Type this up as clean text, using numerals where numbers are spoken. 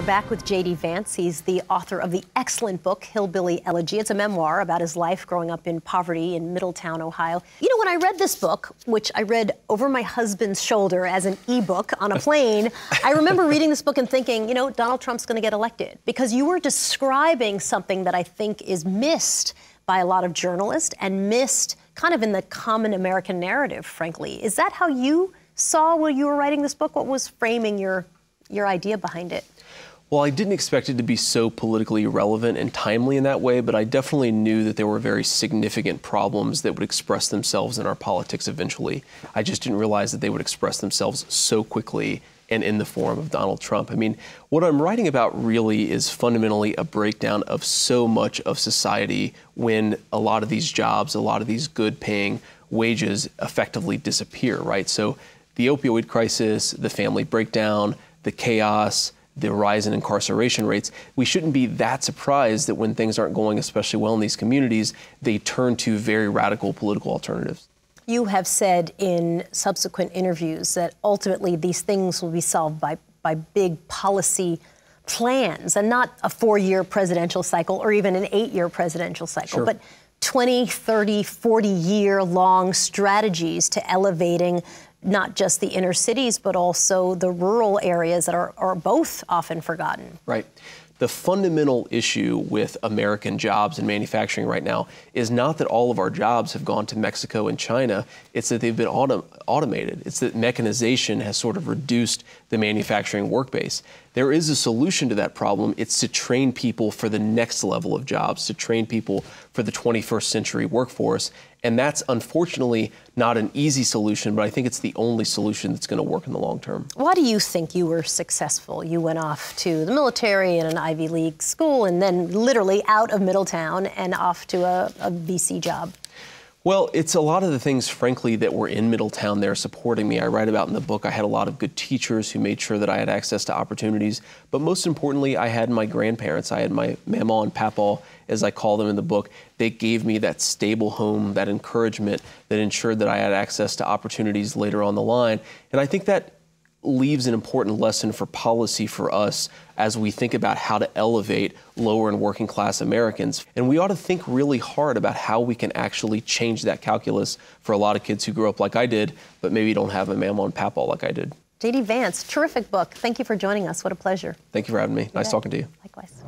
We're back with J.D. Vance. He's the author of the excellent book, Hillbilly Elegy. It's a memoir about his life growing up in poverty in Middletown, Ohio. You know, when I read this book, which I read over my husband's shoulder as an e-book on a plane, I remember reading this book and thinking, you know, Donald Trump's going to get elected. Because you were describing something that I think is missed by a lot of journalists and missed kind of in the common American narrative, frankly. Is that how you saw when you were writing this book? What was framing your idea behind it? Well, I didn't expect it to be so politically relevant and timely in that way, but I definitely knew that there were very significant problems that would express themselves in our politics eventually. I just didn't realize that they would express themselves so quickly and in the form of Donald Trump. I mean, what I'm writing about really is fundamentally a breakdown of so much of society when a lot of these jobs, a lot of these good-paying wages effectively disappear, right? So the opioid crisis, the family breakdown, the chaos, the rise in incarceration rates, we shouldn't be that surprised that when things aren't going especially well in these communities, they turn to very radical political alternatives. You have said in subsequent interviews that ultimately these things will be solved by big policy plans and not a 4-year presidential cycle or even an 8-year presidential cycle, sure, but 20, 30, 40-year long strategies to elevating not just the inner cities, but also the rural areas that are both often forgotten. Right. The fundamental issue with American jobs and manufacturing right now is not that all of our jobs have gone to Mexico and China. It's that they've been automated. It's that mechanization has sort of reduced the manufacturing work base. There is a solution to that problem. It's to train people for the next level of jobs, to train people for the 21st century workforce. And that's unfortunately not an easy solution, but I think it's the only solution that's going to work in the long term. Why do you think you were successful? You went off to the military and an Ivy League school and then literally out of Middletown and off to a VC job. Well, it's a lot of the things, frankly, that were in Middletown there supporting me. I write about in the book, I had a lot of good teachers who made sure that I had access to opportunities. But most importantly, I had my grandparents. I had my mamaw and papaw, as I call them in the book. They gave me that stable home, that encouragement that ensured that I had access to opportunities later on the line. And I think that leaves an important lesson for policy for us as we think about how to elevate lower and working class Americans. And we ought to think really hard about how we can actually change that calculus for a lot of kids who grew up like I did, but maybe don't have a mamaw and papaw like I did. J.D. Vance, terrific book. Thank you for joining us. What a pleasure. Thank you for having me. Nice talking to you. Likewise.